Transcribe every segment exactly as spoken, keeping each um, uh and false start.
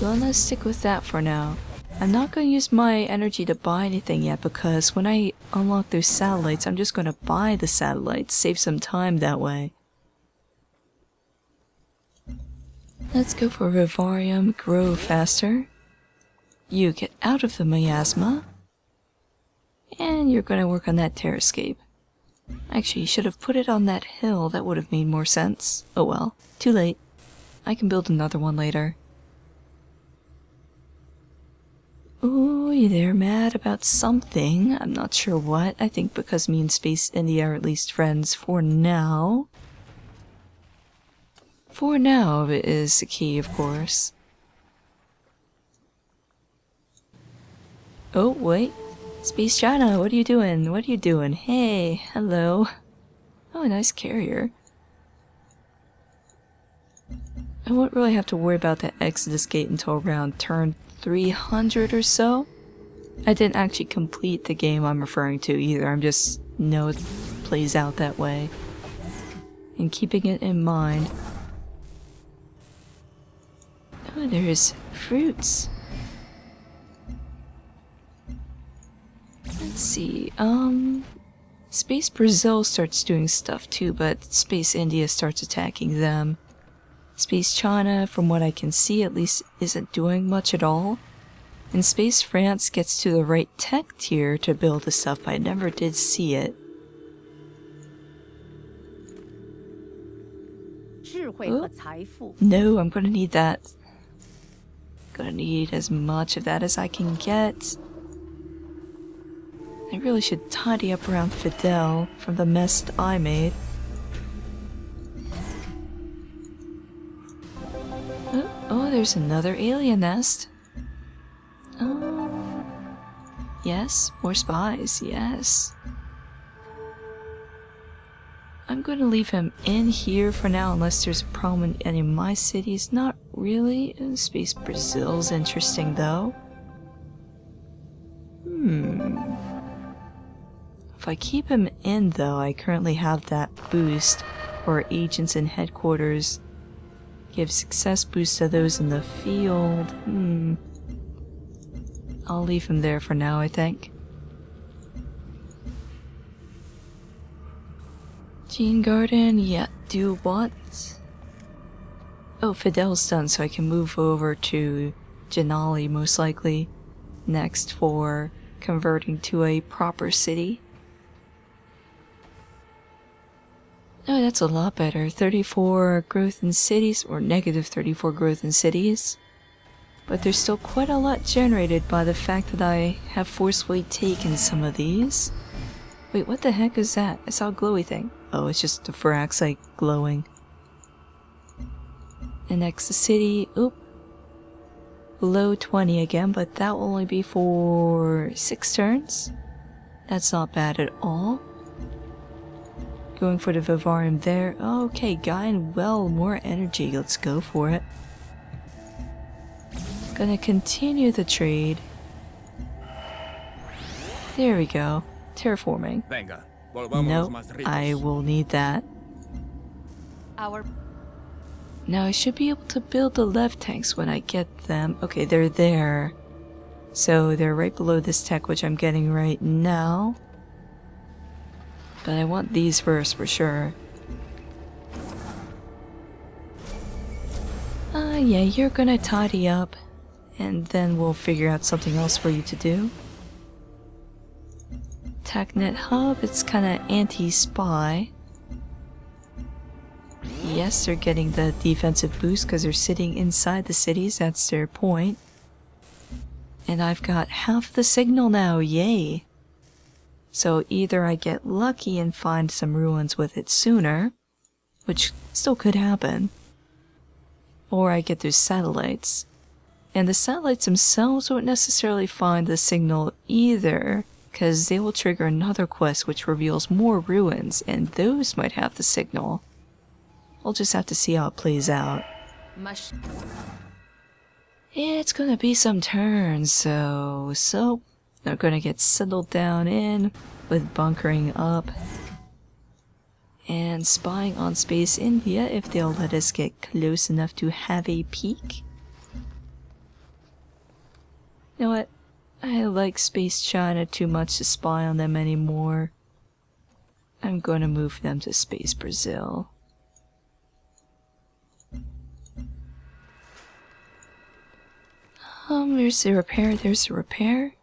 Well, let's stick with that for now. I'm not going to use my energy to buy anything yet, because when I unlock those satellites, I'm just going to buy the satellites, save some time that way. Let's go for Revarium, grow faster. You get out of the miasma. And you're going to work on that Terrascape. Actually, you should have put it on that hill, that would have made more sense. Oh well, too late. I can build another one later. Ooh, they're mad about something. I'm not sure what. I think because me and Space India are at least friends for now. For now is the key, of course. Oh, wait. Space China, what are you doing? What are you doing? Hey, hello. Oh, nice carrier. I won't really have to worry about that Exodus Gate until around turn three hundred or so. I didn't actually complete the game I'm referring to either. I'm just know it plays out that way. And keeping it in mind. Oh, there's fruits. Let's see, um... Space Brazil starts doing stuff too, but Space India starts attacking them. Space China, from what I can see at least, isn't doing much at all. And Space France gets to the right tech tier to build this stuff, but I never did see it. Oh. No, I'm gonna need that. Gonna need as much of that as I can get. I really should tidy up around Fidel from the mess I made. Oh, oh, there's another alien nest. Oh. Yes, more spies, yes. I'm going to leave him in here for now unless there's a problem in any of my cities. Not really. Space Brazil's interesting though. Hmm. If I keep him in though, I currently have that boost for agents in headquarters. Give success boost to those in the field. Hmm. I'll leave him there for now, I think. Gene Garden, yeah, do what? Oh, Fidel's done, so I can move over to Janali, most likely, next for converting to a proper city. Oh, that's a lot better. thirty-four growth in cities, or negative thirty-four growth in cities. But there's still quite a lot generated by the fact that I have forcefully taken some of these. Wait, what the heck is that? I saw a glowy thing. Oh, it's just the Phyraxite glowing. And next to city, oop. Below twenty again, but that will only be for six turns. That's not bad at all. Going for the Vivarium there. Oh, okay, guy and well, more energy. Let's go for it. Gonna continue the trade. There we go. Terraforming. Nope, I will need that. Our now I should be able to build the lev tanks when I get them. Okay, they're there. So they're right below this tech, which I'm getting right now. But I want these first for sure. Ah, uh, yeah, you're gonna tidy up. And then we'll figure out something else for you to do. Tacnet Hub, it's kinda anti-spy. Yes, they're getting the defensive boost because they're sitting inside the cities, that's their point. And I've got half the signal now, yay! So either I get lucky and find some ruins with it sooner, which still could happen, or I get those satellites. And the satellites themselves won't necessarily find the signal either, because they will trigger another quest which reveals more ruins, and those might have the signal. We'll just have to see how it plays out. Mush. It's gonna be some turns, so... so... they're gonna get settled down in, with bunkering up. And spying on Space India if they'll let us get close enough to have a peek. You know what? I like Space China too much to spy on them anymore. I'm going to move them to Space Brazil. Um, there's a repair, there's a repair.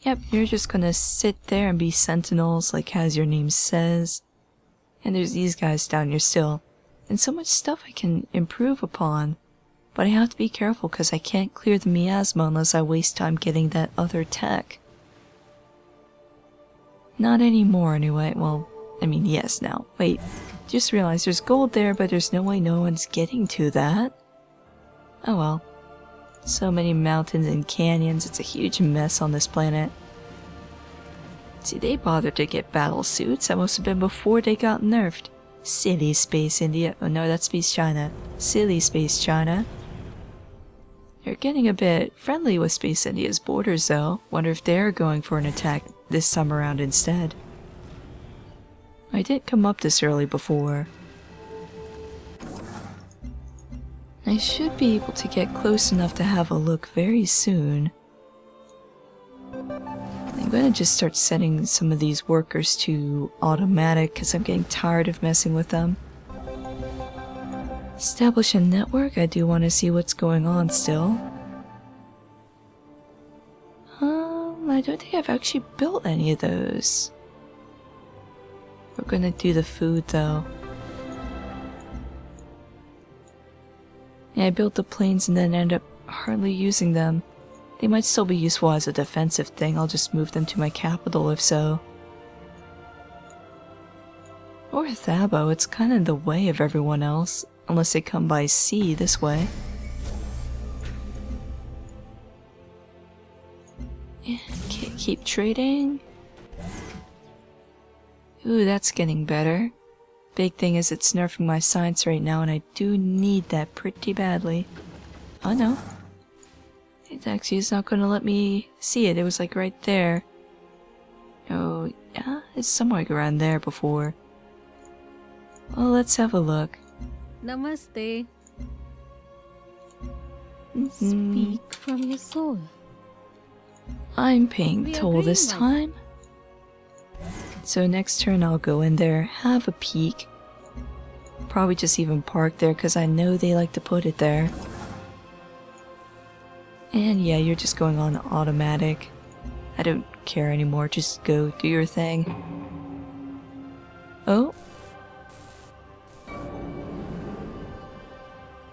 Yep, you're just gonna sit there and be sentinels, like as your name says. And there's these guys down here still. And so much stuff I can improve upon. But I have to be careful because I can't clear the miasma unless I waste time getting that other tech. Not anymore anyway. Well, I mean, yes now. Wait, just realized there's gold there, but there's no way no one's getting to that. Oh well. So many mountains and canyons, it's a huge mess on this planet. See, they bothered to get battle suits. That must have been before they got nerfed. Silly Space India. Oh no, that's Space China. Silly Space China. They're getting a bit friendly with Space India's borders though. Wonder if they're going for an attack this time around instead. I did come up this early before. I should be able to get close enough to have a look very soon. I'm going to just start setting some of these workers to automatic because I'm getting tired of messing with them. Establish a network. I do want to see what's going on still. Um, I don't think I've actually built any of those. We're going to do the food though. I built the planes and then end up hardly using them. They might still be useful as a defensive thing. I'll just move them to my capital if so. Or Thabo, it's kind of in the way of everyone else. Unless they come by sea this way. Yeah, can't keep trading. Ooh, that's getting better. Big thing is it's nerfing my science right now, and I do need that pretty badly. Oh no. It's actually it's not gonna let me see it. It was like right there. Oh, yeah, it's somewhere around there before. Well, let's have a look. Namaste. Mm-hmm. Speak from your soul. I'm paying toll this time. So next turn I'll go in there, have a peek. Probably just even park there because I know they like to put it there. And yeah, you're just going on automatic. I don't care anymore, just go do your thing. Oh.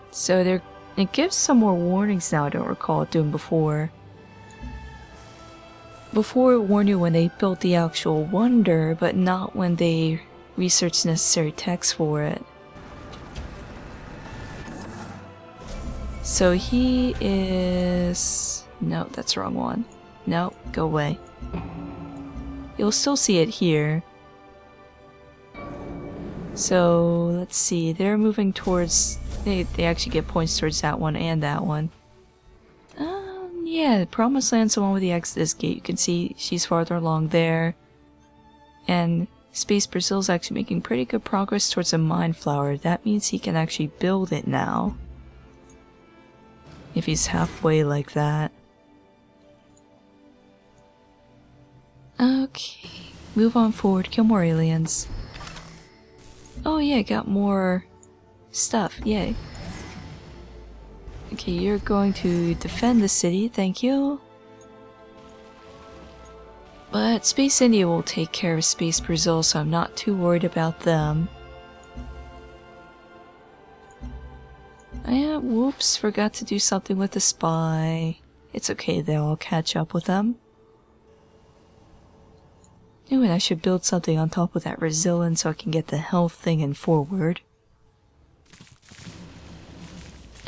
So there, it gives some more warnings now I don't recall it doing before. Before, it warned you when they built the actual wonder, but not when they researched necessary text for it. So he is... no, that's the wrong one. No, go away. You'll still see it here. So, let's see, they're moving towards... They, they actually get points towards that one and that one. Yeah, Promised Land's the one with the Exodus Gate. You can see she's farther along there. And Space Brazil's actually making pretty good progress towards a mine flower. That means he can actually build it now. If he's halfway like that. Okay, move on forward, kill more aliens. Oh yeah, got more stuff, yay. Okay, you're going to defend the city, thank you. But Space India will take care of Space Brazil, so I'm not too worried about them. Yeah, whoops, forgot to do something with the spy. It's okay, they'll all catch up with them. Ooh, and I should build something on top of that resilience so I can get the health thing and forward.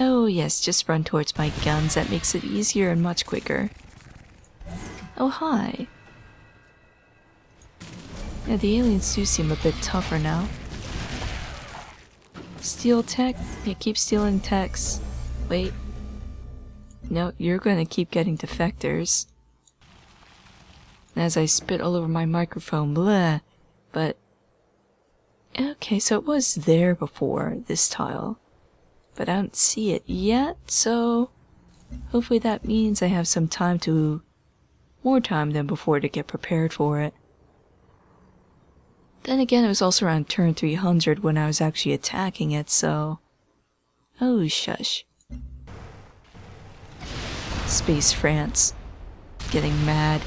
Oh yes, just run towards my guns. That makes it easier and much quicker. Oh, hi. Yeah, the aliens do seem a bit tougher now. Steal tech? Yeah, keep stealing techs. Wait. No, you're gonna keep getting defectors. As I spit all over my microphone, bleh. But... okay, so it was there before, this tile. But I don't see it yet, so Hopefully that means I have some time to... more time than before to get prepared for it. Then again, it was also around turn three hundred when I was actually attacking it, so... Oh, shush. Space France. Getting mad.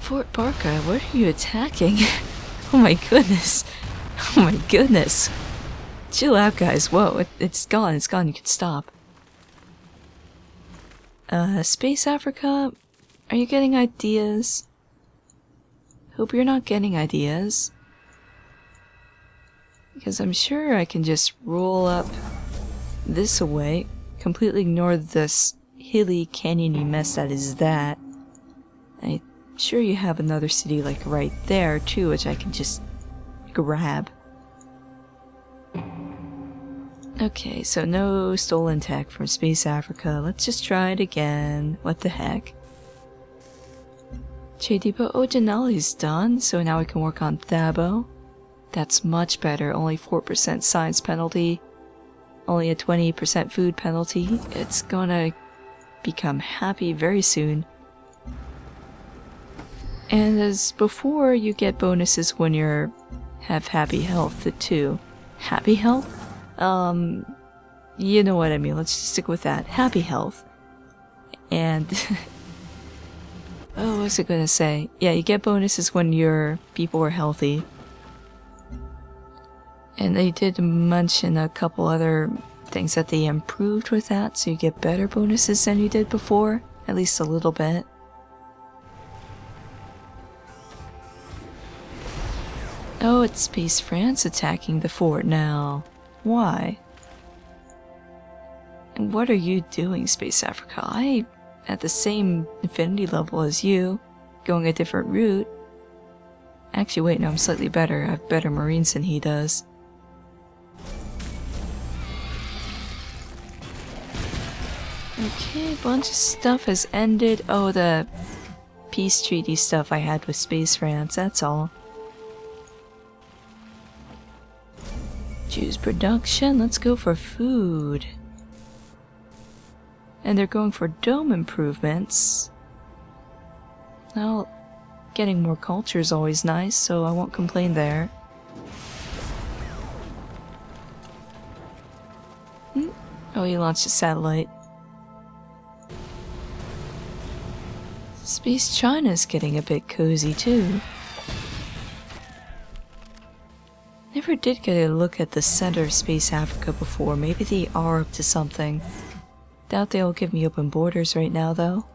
Fort Barca, what are you attacking? Oh my goodness. Oh my goodness. Chill out, guys. Whoa, it, it's gone. It's gone. You can stop. Uh, Space Africa, are you getting ideas? Hope you're not getting ideas. Because I'm sure I can just roll up this away, completely ignore this hilly, canyony mess that is that. I'm sure you have another city like right there too, which I can just grab. Okay, so no stolen tech from Space Africa. Let's just try it again. What the heck? Che Dipa Ojinal is done, so now we can work on Thabo. That's much better. Only four percent science penalty. Only a twenty percent food penalty. It's gonna become happy very soon. And as before, you get bonuses when you're have happy health, the two. Happy health? Um, you know what I mean. Let's just stick with that. Happy health. And... oh, what was I gonna say? Yeah, you get bonuses when your people are healthy. And they did mention a couple other things that they improved with that, so you get better bonuses than you did before. At least a little bit. Oh, it's Space France attacking the fort now. Why? And what are you doing, Space Africa? I'm at the same infinity level as you, going a different route. Actually, wait, no, I'm slightly better. I have better Marines than he does. Okay, a bunch of stuff has ended. Oh, the peace treaty stuff I had with Space France, that's all. Choose production, let's go for food. And they're going for dome improvements. Well, getting more culture is always nice, so I won't complain there. Hmm. Oh, he launched a satellite. Space China's getting a bit cozy too. Never did get a look at the center of Space Africa before. Maybe they are up to something. Doubt they'll give me open borders right now, though.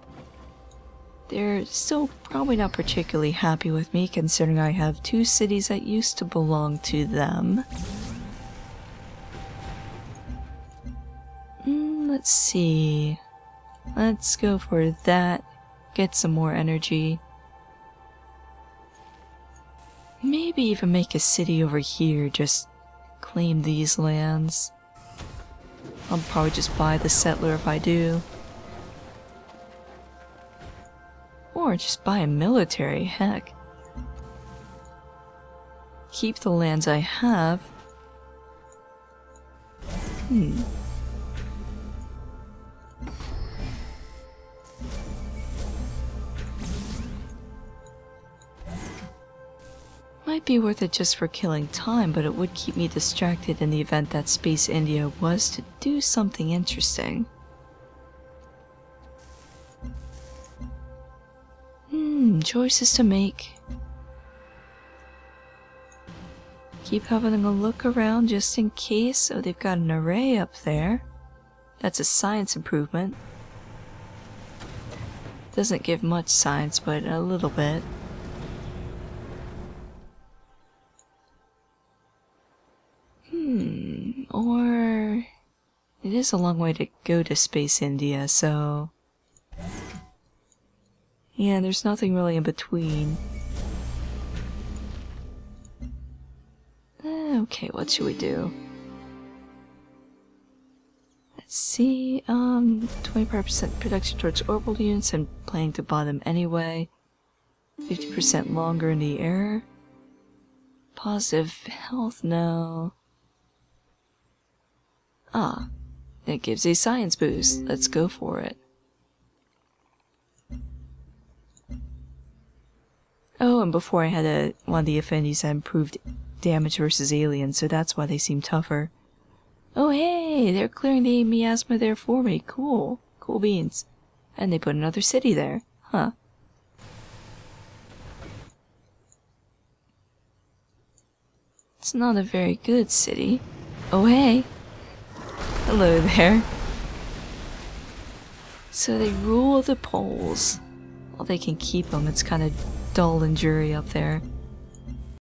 They're still probably not particularly happy with me, considering I have two cities that used to belong to them. Mm, let's see. Let's go for that. Get some more energy. Maybe even make a city over here, just claim these lands. I'll probably just buy the settler if I do. Or just buy a military, heck. Keep the lands I have. Hmm. Might be worth it just for killing time, but it would keep me distracted in the event that Space India was to do something interesting. Hmm, choices to make. Keep having a look around just in case. Oh, they've got an array up there. That's a science improvement. Doesn't give much science, but a little bit. Or... it is a long way to go to Space India, so... yeah, there's nothing really in between. Okay, what should we do? Let's see, um... twenty-five percent production towards orbital units, I'm planning to buy them anyway. fifty percent longer in the air. Positive health, no... Ah, It gives a science boost. Let's go for it. Oh, and before I had a, one of the affinities that improved damage versus aliens, so that's why they seem tougher. Oh hey, they're clearing the miasma there for me. Cool. Cool beans. And they put another city there. Huh. It's not a very good city. Oh hey! Hello there. So they rule the poles. Well, they can keep them. It's kind of dull and dreary up there.